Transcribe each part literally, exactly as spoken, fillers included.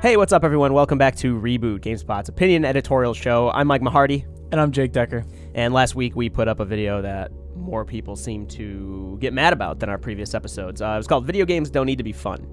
Hey, what's up, everyone? Welcome back to Reboot, GameSpot's opinion editorial show. I'm Mike Mahardy. And I'm Jake Decker. And last week we put up a video that more people seem to get mad about than our previous episodes. Uh, it was called Video Games Don't Need to Be Fun.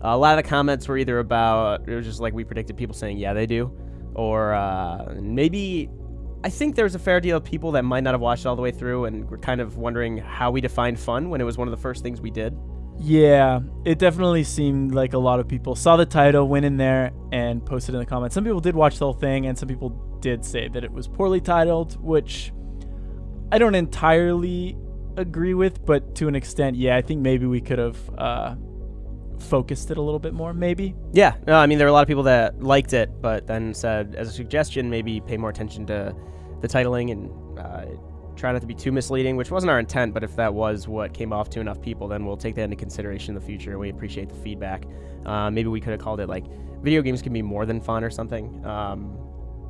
Uh, a lot of the comments were either about, it was just like we predicted, people saying, yeah, they do. Or uh, maybe, I think there's a fair deal of people that might not have watched it all the way through and were kind of wondering how we defined fun when it was one of the first things we did. Yeah, it definitely seemed like a lot of people saw the title, went in there, and posted in the comments. Some people did watch the whole thing, and some people did say that it was poorly titled, which I don't entirely agree with, but to an extent, yeah, I think maybe we could have uh, focused it a little bit more, maybe. Yeah, no, I mean, there were a lot of people that liked it, but then said, as a suggestion, maybe pay more attention to the titling and uh, try not to be too misleading, which wasn't our intent, but if that was what came off to enough people, then we'll take that into consideration in the future. We appreciate the feedback. Uh, maybe we could have called it, like, video games can be more than fun or something. Um,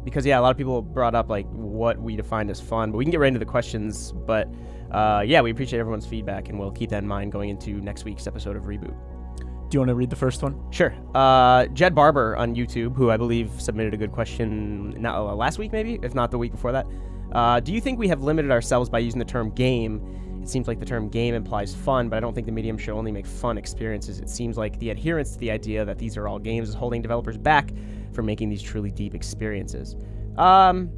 because, yeah, a lot of people brought up, like, what we defined as fun, but we can get right into the questions. But, uh, yeah, we appreciate everyone's feedback, and we'll keep that in mind going into next week's episode of Reboot. Do you want to read the first one? Sure. Uh, Jed Barber on YouTube, who I believe submitted a good question not, uh, last week, maybe, if not the week before that. Uh, do you think we have limited ourselves by using the term game? It seems like the term game implies fun, but I don't think the medium should only make fun experiences. It seems like the adherence to the idea that these are all games is holding developers back from making these truly deep experiences. Um,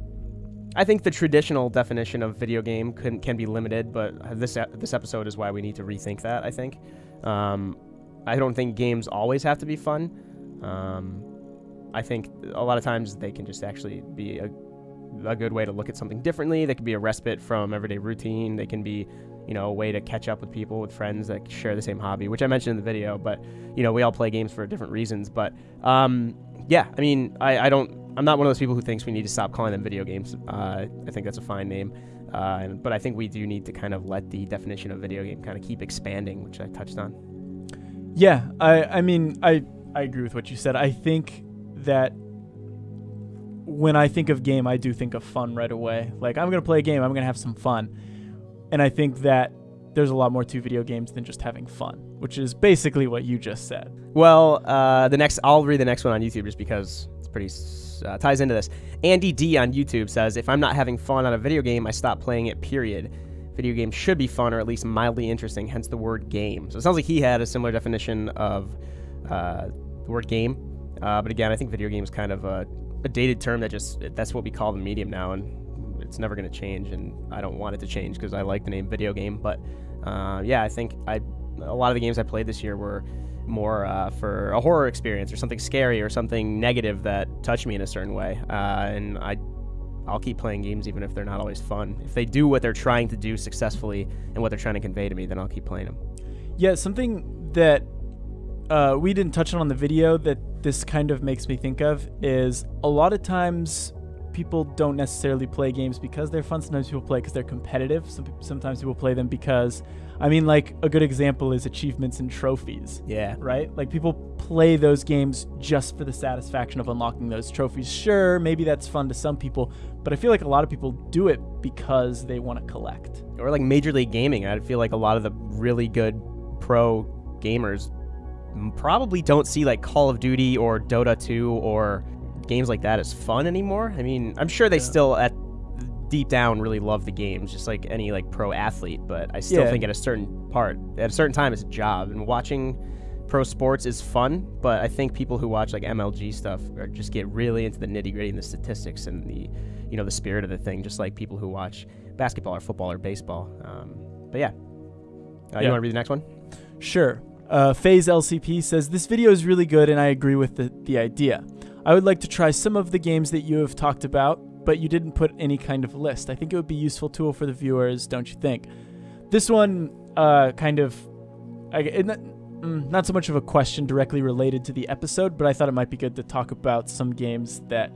I think the traditional definition of video game can, can be limited, but this, this episode is why we need to rethink that, I think. Um, I don't think games always have to be fun. Um, I think a lot of times they can just actually be a a good way to look at something differently. They can be a respite from everyday routine. They can be, you know, a way to catch up with people, with friends that share the same hobby, which I mentioned in the video, but, you know, we all play games for different reasons. But, um, yeah, I mean, I, I don't, I'm not one of those people who thinks we need to stop calling them video games. Uh, I think that's a fine name. Uh, but I think we do need to kind of let the definition of video game kind of keep expanding, which I touched on. Yeah, I, I mean, I, I agree with what you said. I think that when I think of game, I do think of fun right away. Like, I'm going to play a game. I'm going to have some fun. And I think that there's a lot more to video games than just having fun, which is basically what you just said. Well, uh, the next, I'll read the next one on YouTube just because it's pretty, uh, ties into this. Andy D on YouTube says, if I'm not having fun on a video game, I stop playing it, period. Video games should be fun or at least mildly interesting, hence the word game. So it sounds like he had a similar definition of uh, the word game. Uh, but again, I think video games kind of... Uh, a dated term that just, that's what we call the medium now, and it's never going to change, and I don't want it to change because I like the name video game. But uh, yeah, I think I a lot of the games I played this year were more uh, for a horror experience or something scary or something negative that touched me in a certain way, uh, and I, I'll keep playing games even if they're not always fun. If they do what they're trying to do successfully and what they're trying to convey to me, then I'll keep playing them. Yeah, something that Uh, we didn't touch on the video that this kind of makes me think of is a lot of times people don't necessarily play games because they're fun. Sometimes people play because they're competitive. Some, sometimes people play them because, I mean, like, a good example is achievements and trophies. Yeah. Right? Like, people play those games just for the satisfaction of unlocking those trophies. Sure, maybe that's fun to some people, but I feel like a lot of people do it because they want to collect. Or like Major League Gaming. I feel like a lot of the really good pro gamers probably don't see, like, Call of Duty or Dota two or games like that as fun anymore. I mean, I'm sure they yeah. still at deep down really love the games, just like any, like, pro athlete, but I still yeah. think at a certain part, at a certain time, it's a job, and watching pro sports is fun, but I think people who watch, like, M L G stuff or just get really into the nitty-gritty and the statistics and the, you know, the spirit of the thing, just like people who watch basketball or football or baseball. Um, but yeah. Uh, yeah. You want to read the next one? Sure. Uh, FaZe L C P says, this video is really good and I agree with the, the idea. I would like to try some of the games that you have talked about, but you didn't put any kind of list. I think it would be a useful tool for the viewers, don't you think? This one uh, kind of, I, it, not so much of a question directly related to the episode, but I thought it might be good to talk about some games that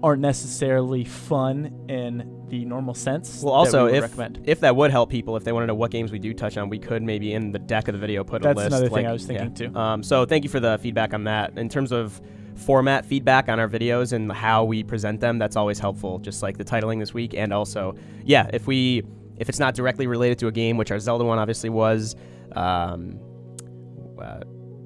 aren't necessarily fun in the normal sense. Well, also, we if, if that would help people, if they want to know what games we do touch on, we could maybe in the deck of the video put That's a list. That's another like, thing I was thinking yeah. too. Um, so thank you for the feedback on that. In terms of format feedback on our videos and how we present them, that's always helpful, just like the titling this week. And also, yeah, if we if it's not directly related to a game, which our Zelda one obviously was, um, uh,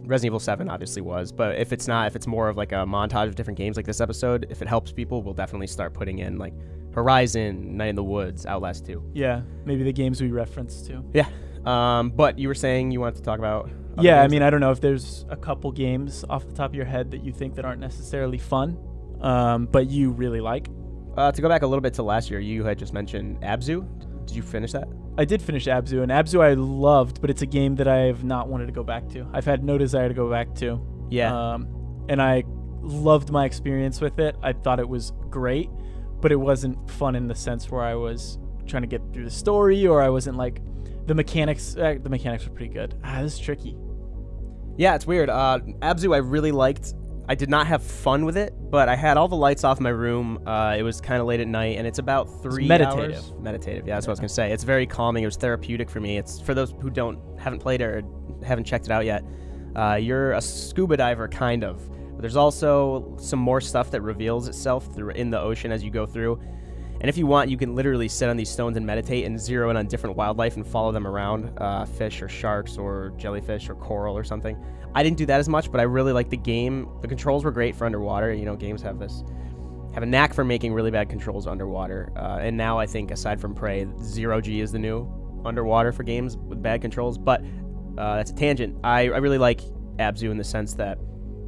Resident Evil seven obviously was, but if it's not, if it's more of like a montage of different games like this episode, if it helps people, we'll definitely start putting in like Horizon, Night in the Woods, Outlast two. Yeah, maybe the games we referenced too. Yeah, um, but you were saying you wanted to talk about... Yeah, I mean, I don't know if there's a couple games off the top of your head that you think that aren't necessarily fun, um, but you really like. Uh, to go back a little bit to last year, you had just mentioned Abzu. Did you finish that? I did finish Abzu, and Abzu I loved, but it's a game that I have not wanted to go back to. I've had no desire to go back to. Yeah. Um, and I loved my experience with it. I thought it was great, but it wasn't fun in the sense where I was trying to get through the story, or I wasn't like... The mechanics, uh, the mechanics were pretty good. Ah, this is tricky. Yeah, it's weird. Uh, Abzu I really liked. I did not have fun with it, but I had all the lights off in my room. Uh, it was kind of late at night, and it's about three it's meditative. hours. Meditative. Yeah, that's yeah. what I was going to say. It's very calming. It was therapeutic for me. It's for those who don't haven't played it or haven't checked it out yet. Uh, you're a scuba diver, kind of. But there's also some more stuff that reveals itself through in the ocean as you go through. And if you want, you can literally sit on these stones and meditate and zero in on different wildlife and follow them around, uh, fish or sharks or jellyfish or coral or something. I didn't do that as much, but I really liked the game. The controls were great for underwater. You know, games have this, have a knack for making really bad controls underwater. Uh, and now I think, aside from Prey, zero G is the new underwater for games with bad controls. But uh, that's a tangent. I, I really like Abzu in the sense that,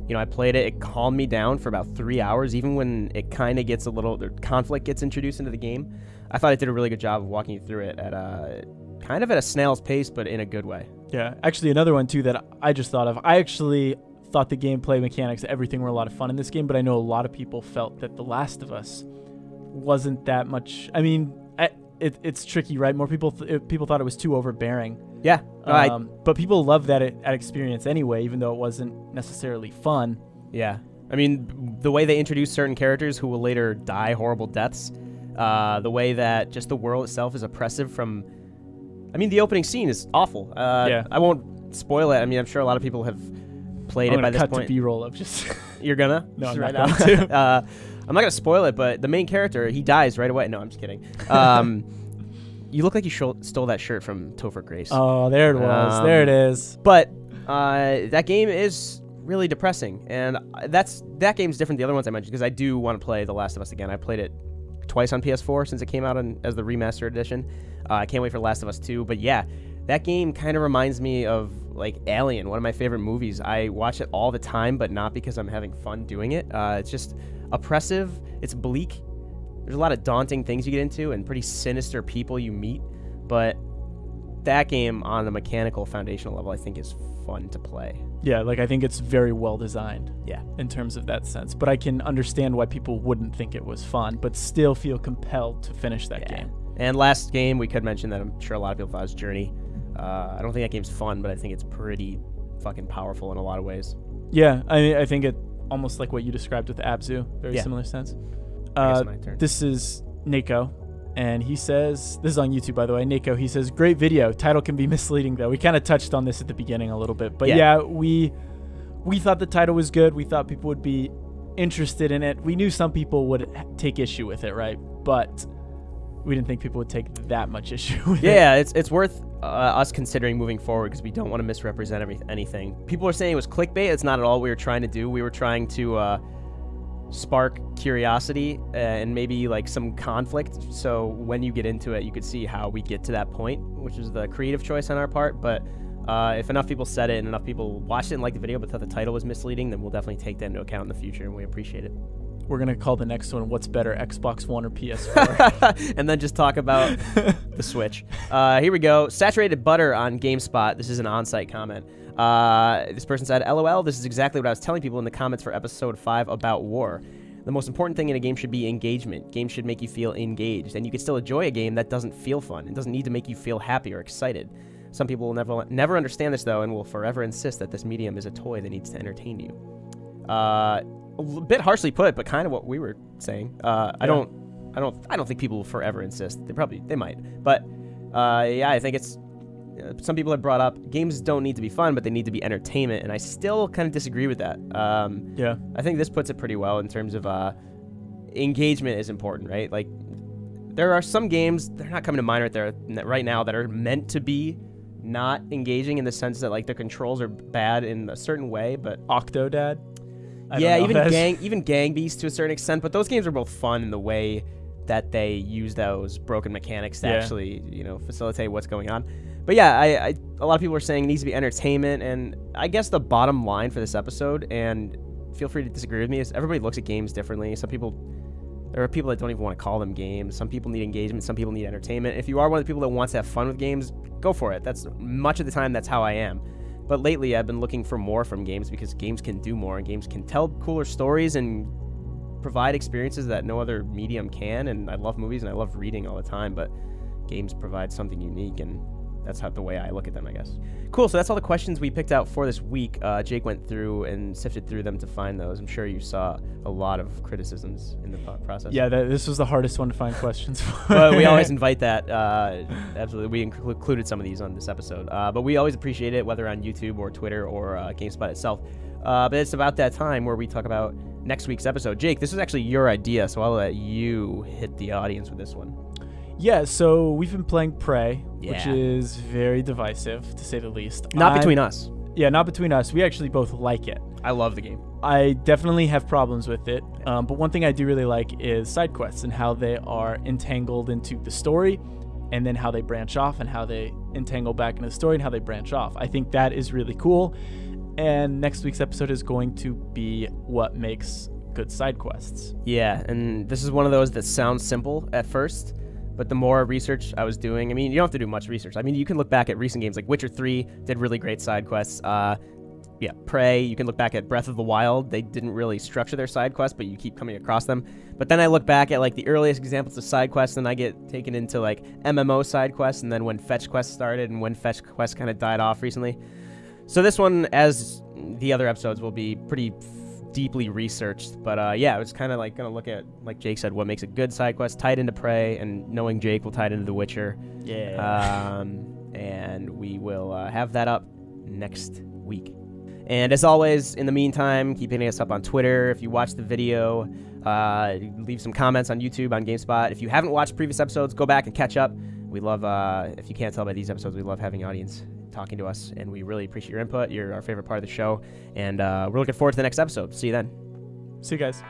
you know, I played it, it calmed me down for about three hours, even when it kind of gets a little, the conflict gets introduced into the game. I thought it did a really good job of walking you through it at a, kind of at a snail's pace, but in a good way. Yeah, actually another one too that I just thought of, I actually thought the gameplay mechanics, everything were a lot of fun in this game, but I know a lot of people felt that The Last of Us wasn't that much, I mean, it, it's tricky, right? More people, th it, people thought it was too overbearing. Yeah, right. Um, but people love that, it, that experience anyway, even though it wasn't necessarily fun. Yeah, I mean, the way they introduce certain characters who will later die horrible deaths, uh, the way that just the world itself is oppressive from... I mean, the opening scene is awful. Uh, yeah. I won't spoil it. I mean, I'm sure a lot of people have played I'm it by this point. I'm going to cut to B-roll up. Just You're gonna? No, just I'm right not going to. uh, I'm not going to spoil it, but the main character, he dies right away. No, I'm just kidding. Um... You look like you stole that shirt from Topher Grace. Oh, there it was. Um, there it is. But uh, that game is really depressing, and that's that game's different than the other ones I mentioned because I do want to play The Last of Us again. I played it twice on P S four since it came out on, as the remastered edition. Uh, I can't wait for Last of Us two. But yeah, that game kind of reminds me of like Alien, one of my favorite movies. I watch it all the time, but not because I'm having fun doing it. Uh, it's just oppressive. It's bleak. There's a lot of daunting things you get into and pretty sinister people you meet, but that game on the mechanical foundational level I think is fun to play. Yeah, like I think it's very well designed. Yeah. In terms of that sense, but I can understand why people wouldn't think it was fun, but still feel compelled to finish that yeah. game. And last game we could mention that I'm sure a lot of people thought is Journey. Uh, I don't think that game's fun, but I think it's pretty fucking powerful in a lot of ways. Yeah, I, I think it almost like what you described with Abzu, very yeah. similar sense. Uh, this is Nako, and he says, this is on YouTube, by the way, Nako, he says, great video. Title can be misleading, though. We kind of touched on this at the beginning a little bit, but yeah. yeah, we we thought the title was good. We thought people would be interested in it. We knew some people would take issue with it, right? But we didn't think people would take that much issue with yeah, it. Yeah, it's, it's worth uh, us considering moving forward because we don't want to misrepresent every, anything. People are saying it was clickbait. It's not at all what we were trying to do. We were trying to... Uh, spark curiosity and maybe like some conflict, so when you get into it you could see how we get to that point, which is the creative choice on our part. But uh, if enough people said it and enough people watched it and liked the video but thought the title was misleading, then we'll definitely take that into account in the future, and we appreciate it. We're gonna call the next one what's better, Xbox one or P S four, and then just talk about the Switch. Uh, here we go. Saturated Butter on GameSpot, this is an on-site comment. Uh, this person said, L O L, this is exactly what I was telling people in the comments for episode five about war. The most important thing in a game should be engagement. Games should make you feel engaged, and you can still enjoy a game that doesn't feel fun. It doesn't need to make you feel happy or excited. Some people will never never understand this, though, and will forever insist that this medium is a toy that needs to entertain you. Uh, a bit harshly put, but kind of what we were saying. Uh, yeah. I don't, I don't, I don't think people will forever insist. They probably, they might, but uh, yeah, I think it's... Some people have brought up games don't need to be fun, but they need to be entertainment, and I still kind of disagree with that. Um, yeah, I think this puts it pretty well in terms of uh, engagement is important, right? Like there are some games, they're not coming to mind right there right now, that are meant to be not engaging in the sense that like the controls are bad in a certain way, but Octodad. I yeah, even gang, even Gang Beast to a certain extent, but those games are both fun in the way that they use those broken mechanics to yeah. actually, you know, facilitate what's going on. But yeah, I, I a lot of people are saying it needs to be entertainment, and I guess the bottom line for this episode, and feel free to disagree with me, is everybody looks at games differently. Some people, there are people that don't even want to call them games. Some people need engagement. Some people need entertainment. If you are one of the people that wants to have fun with games, go for it. That's much of the time, that's how I am. But lately, I've been looking for more from games because games can do more, and games can tell cooler stories and provide experiences that no other medium can. And I love movies and I love reading all the time, but games provide something unique, and that's how the way I look at them, I guess. Cool, so that's all the questions we picked out for this week. Uh, Jake went through and sifted through them to find those. I'm sure you saw a lot of criticisms in the process. Yeah, that, this was the hardest one to find questions for. But we always invite that. Uh, absolutely, we inc included some of these on this episode. Uh, but we always appreciate it, whether on YouTube or Twitter or uh, GameSpot itself. Uh, but it's about that time where we talk about next week's episode. Jake, this is actually your idea, so I'll let you hit the audience with this one. Yeah, so we've been playing Prey, yeah. which is very divisive, to say the least. Not I'm, between us. Yeah, not between us. We actually both like it. I love the game. I definitely have problems with it, um, but one thing I do really like is side quests and how they are entangled into the story, and then how they branch off and how they entangle back into the story and how they branch off. I think that is really cool, and next week's episode is going to be what makes good side quests. Yeah, and this is one of those that sounds simple at first, but the more research I was doing, I mean, you don't have to do much research. I mean, you can look back at recent games like Witcher three did really great side quests. Uh, yeah, Prey, you can look back at Breath of the Wild. They didn't really structure their side quests, but you keep coming across them. But then I look back at like the earliest examples of side quests, and I get taken into like M M O side quests, and then when fetch quests started and when fetch quests kind of died off recently. So this one, as the other episodes, will be pretty deeply researched, but uh yeah, it's kind of like gonna look at, like Jake said, what makes a good side quest, tied into Prey, and knowing Jake will tie it into The Witcher. Yeah. Um and we will uh, have that up next week. And as always, in the meantime, keep hitting us up on Twitter. If you watch the video, uh leave some comments on YouTube, on GameSpot. If you haven't watched previous episodes, go back and catch up. We love, uh if you can't tell by these episodes, we love having audience talking to us, and we really appreciate your input. You're our favorite part of the show, and uh, we're looking forward to the next episode. See you then. See you guys.